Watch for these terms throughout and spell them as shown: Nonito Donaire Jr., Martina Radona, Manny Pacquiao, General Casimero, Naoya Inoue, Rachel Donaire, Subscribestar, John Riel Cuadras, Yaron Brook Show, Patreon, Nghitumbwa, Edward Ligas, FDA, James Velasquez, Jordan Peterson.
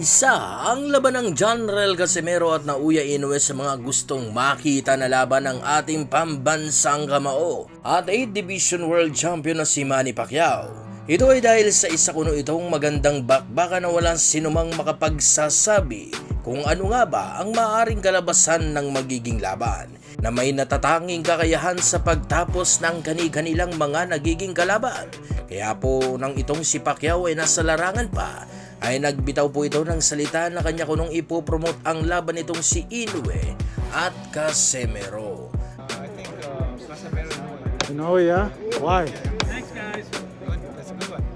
Isa ang laban ng John Riel Casimero at Naoya Inoue sa mga gustong makita na laban ng ating pambansang kamao at 8th Division World Champion na si Manny Pacquiao. Ito ay dahil sa isa kuno itong magandang bakbakan na walang sinumang makapagsasabi kung ano nga ba ang maaaring kalabasan ng magiging laban na may natatanging kakayahan sa pagtapos ng kani-kanilang mga nagiging kalaban. Kaya po nang itong si Pacquiao ay nasa larangan pa ay nagbitaw po ito ng salita na kanya kunong ipopromote ang laban nitong si Inoue at Casimero. I think Casimero Inoue, yeah? Why? Thanks guys.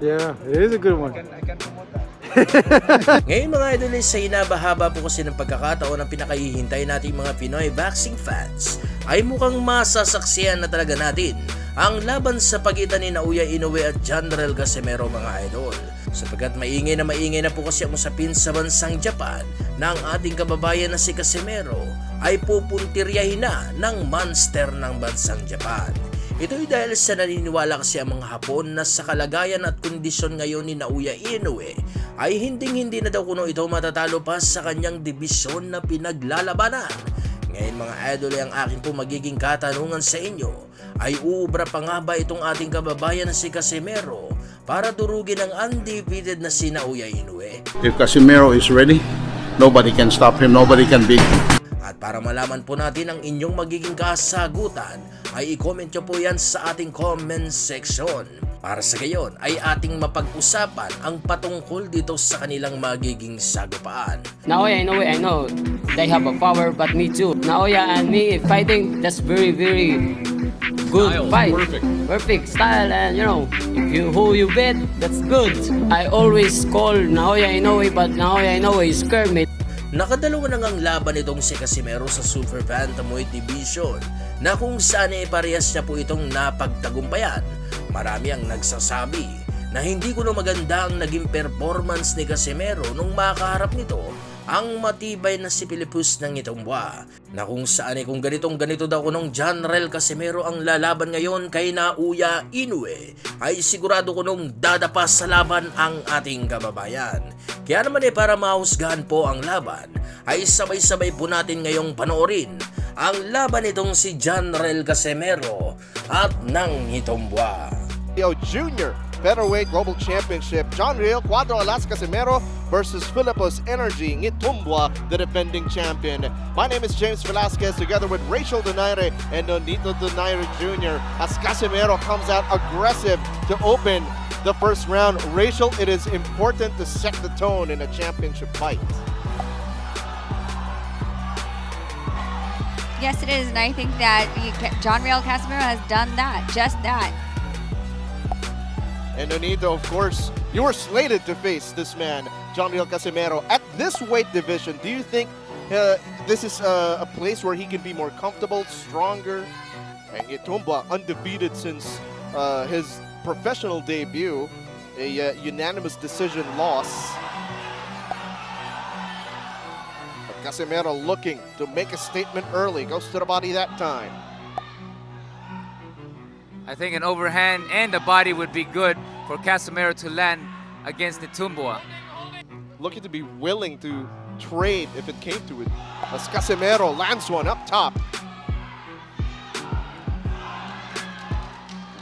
Yeah, it is a good one. I can promote that. Ngayon mga idol, sa hinabahaba po kasi ng pagkakataon ang pinakahihintay nating mga Pinoy boxing fans ay mukhang masasaksihan na talaga natin ang laban sa pagitan ni Naoya Inoue at John Riel Casimero mga idol, sapagkat maingay na po kasi ang usapin sa bansang Japan na ang ating kababayan na si Casimero ay pupuntiryahin na ng monster ng bansang Japan. Ito'y dahil sa naniniwala kasi ang mga Hapon na sa kalagayan at kondisyon ngayon ni Naoya Inoue ay hinding-hindi na daw kuno ito matatalo pa sa kanyang dibisyon na pinaglalabanan. Ngayon mga idol, ang akin po magiging katanungan sa inyo ay uubra pa nga ba itong ating kababayan na si Casimero para durugin ang undefeated na si Naoya Inoue? If Casimero is ready, nobody can stop him, nobody can beat him. At para malaman po natin ang inyong magiging kasagutan ay i-comment nyo po yan sa ating comment section. Para sa gayon ay ating mapag-usapan ang patungkol dito sa kanilang magiging sagupaan. Naoya Inoue, I know they have a power, but me too. Naoya and me fighting, that's very good style, fight. Perfect style, and you know, if you who you bet, that's good. I always call Naoya Inoue, but Naoya Inoue scared me. Nakadalawa na ngang laban itong si Casimero sa Super Bantamweight Division na kung saan ay parehas niya po itong napagtagumpayan. Marami ang nagsasabi na hindi kuno maganda ang naging performance ni Casimero nung makaharap nito ang matibay na si Pilipus ng Nghitumbwa, na kung saan ay kung ganito daw kunong John Riel Casimero ang lalaban ngayon kay Naoya Inoue ay sigurado kunong dadapa sa laban ang ating kababayan. Kaya naman para mahusgahan po ang laban ay sabay-sabay po natin ngayong panoorin ang laban nitong si John Riel Casimero at ng Nghitumbwa. Junior Featherweight Global Championship, John Riel Cuadras Casimero versus Philippus Energy Nghitumbwa, the defending champion. My name is James Velasquez, together with Rachel Donaire and Nonito Donaire Jr. As Casimero comes out aggressive to open the first round. Rachel, it is important to set the tone in a championship fight. Yes, it is, and I think that John Riel Casimero has done that, just that. And Nonito, of course, you were slated to face this man, John Riel Casimero. At this weight division, do you think this is a place where he can be more comfortable, stronger? And Nghitumbwa, undefeated since his professional debut, a unanimous decision loss. But Casimero looking to make a statement early, goes to the body that time. I think an overhand and the body would be good for Casimero to land against Nghitumbwa. Looking to be willing to trade if it came to it. As Casimero lands one up top.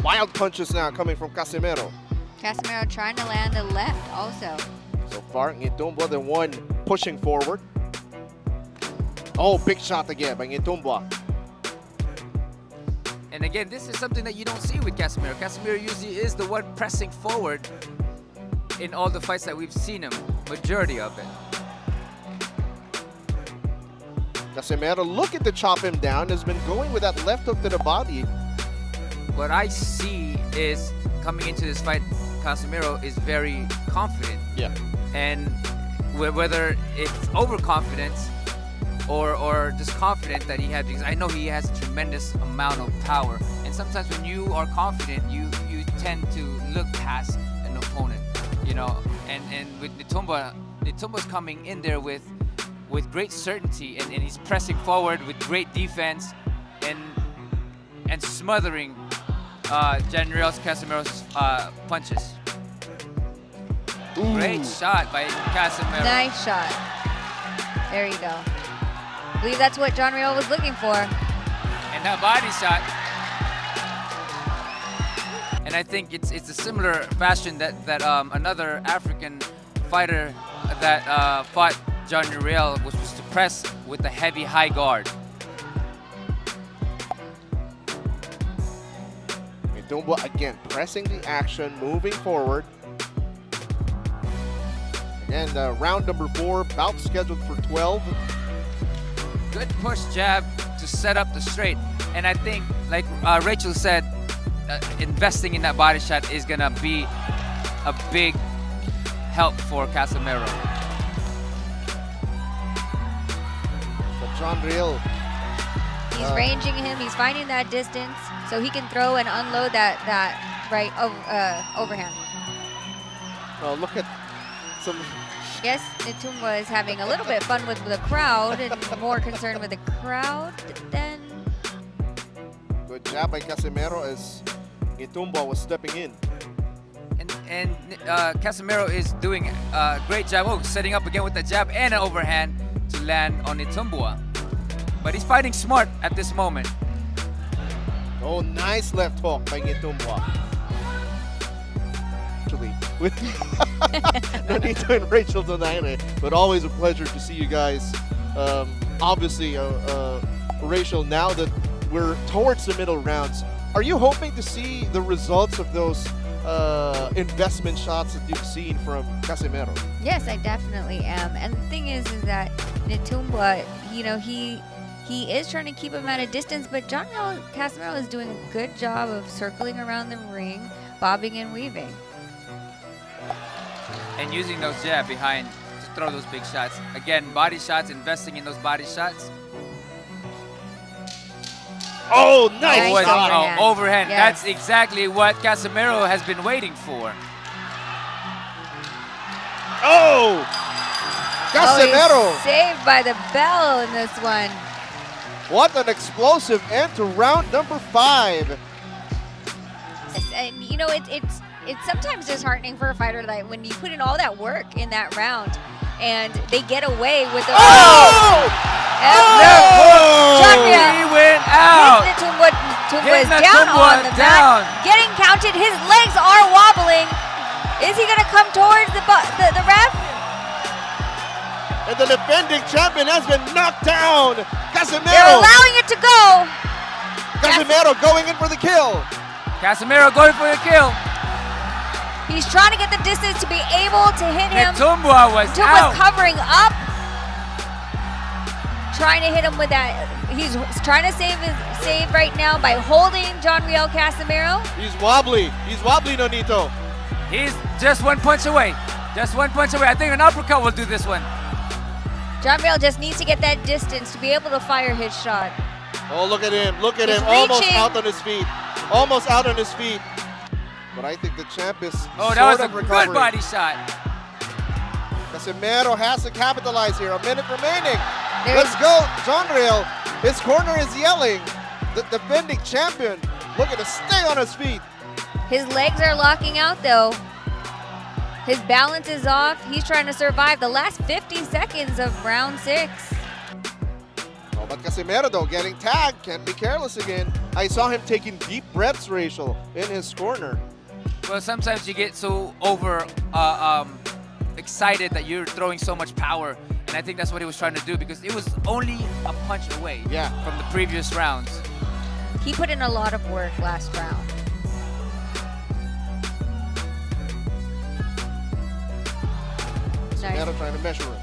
Wild punches now coming from Casimero. Casimero trying to land the left also. So far, Nghitumbwa the one pushing forward. Oh, big shot again by Nghitumbwa. And again, this is something that you don't see with Casimero. Casimero usually is the one pressing forward in all the fights that we've seen him, majority of it. Casimero looking to chop him down, has been going with that left hook to the body. What I see is, coming into this fight, Casimero is very confident. Yeah. And whether it's overconfidence or just confident that he has, because I know he has a tremendous amount of power. And sometimes when you are confident, you tend to look past an opponent, you know. And with Nghitumbwa's coming in there with great certainty, and he's pressing forward with great defense and smothering John Riel Casimiro's punches. Ooh. Great shot by Casimero. Nice shot. There you go. I believe that's what John Riel was looking for. And that body shot. And I think it's a similar fashion that another African fighter that fought John Riel was to press with a heavy high guard. Nghitumbwa again pressing the action, moving forward. And round number 4, bout scheduled for 12. Good push jab to set up the straight. And I think, like Rachel said, investing in that body shot is gonna be a big help for Casimero. But John Riel. He's ranging him, he's finding that distance so he can throw and unload that right overhand. Well, look at some... Yes, Nghitumbwa is having a little bit of fun with the crowd and more concerned with the crowd than... Good job by Casimero as Nghitumbwa was stepping in. And Casimero is doing a great job. Oh, setting up again with a jab and an overhand to land on Nghitumbwa. But he's fighting smart at this moment. Oh, nice left hook by Nghitumbwa. Actually, with Nonito and Rachel Donaire, but always a pleasure to see you guys. Obviously, Rachel, now that we're towards the middle rounds, are you hoping to see the results of those investment shots that you've seen from Casimero? Yes, I definitely am. And the thing is that Nghitumbwa, you know, he is trying to keep him at a distance, but John Casimero is doing a good job of circling around the ring, bobbing and weaving. And using those jab behind to throw those big shots. Again, body shots, investing in those body shots. Oh, nice! Oh, overhand. Oh, overhand. Yes. That's exactly what Casimero has been waiting for. Oh! Casimero! Oh, saved by the bell in this one. What an explosive end to round number 5. And you know, it's sometimes disheartening for a fighter like when you put in all that work in that round and they get away with the. Oh! Oh! He went out. Nghitumbwa is down on the mat, getting counted. His legs are wobbling. Is he gonna come towards the ref? And the defending champion has been knocked down. Casimero. They're allowing it to go. Casimero going in for the kill. Casimero going for the kill. He's trying to get the distance to be able to hit him. Nghitumbwa was out. Nghitumbwa's covering up. Trying to hit him with that. He's trying to save his save right now by holding John Riel Casimero. He's wobbly. He's wobbly, Nonito. He's just one punch away. Just one punch away. I think an uppercut will do this one. John Riel just needs to get that distance to be able to fire his shot. Oh, look at him. Look at him. Almost out on his feet. Almost out on his feet. But I think the champ is sort of recovering. Oh, that was a good body shot. Casimero has to capitalize here. A minute remaining. Let's go. John Riel, his corner is yelling. The defending champion looking to stay on his feet. His legs are locking out, though. His balance is off. He's trying to survive the last 50 seconds of round 6. Oh, but Casimero, though, getting tagged, can't be careless again. I saw him taking deep breaths, Rachel, in his corner. Well, sometimes you get so over excited that you're throwing so much power, and I think that's what he was trying to do because it was only a punch away from the previous rounds. He put in a lot of work last round. Casimero trying to measure him.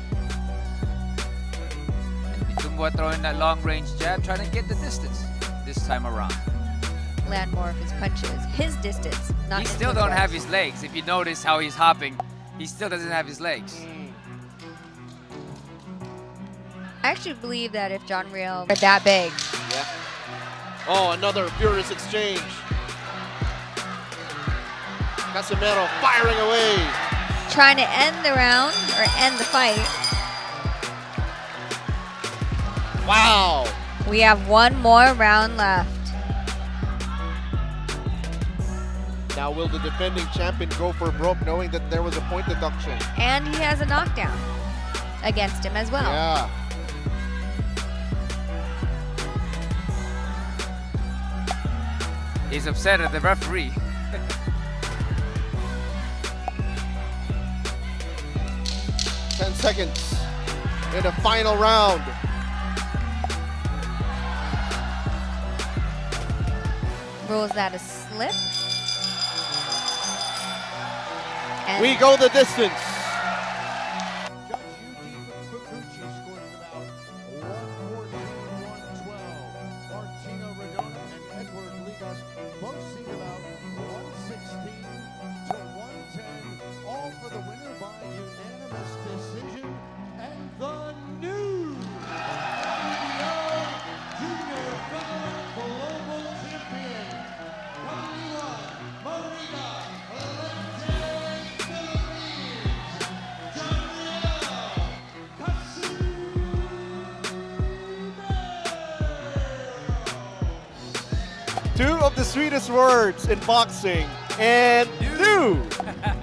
Nghitumbwa throwing that long-range jab, trying to get the distance this time around. Land more of his punches, his distance. He still don't have his legs. If you notice how he's hopping, he still doesn't have his legs. I actually believe that if John Riel were that big. Yeah. Oh, another furious exchange. Casimero firing away. Trying to end the round, or end the fight. Wow. We have one more round left. Now will the defending champion go for broke knowing that there was a point deduction? And he has a knockdown against him as well. Yeah. He's upset at the referee. Seconds in the final round. Rules that a slip. And we go the distance. Judge Yuji scored about 114-112. Martina Radona and Edward Ligas both seen about 116-110. All for the winner by unanimous decision. The new junior global champion, Marina Philippines, General Casimero. Two of the sweetest words in boxing, and new.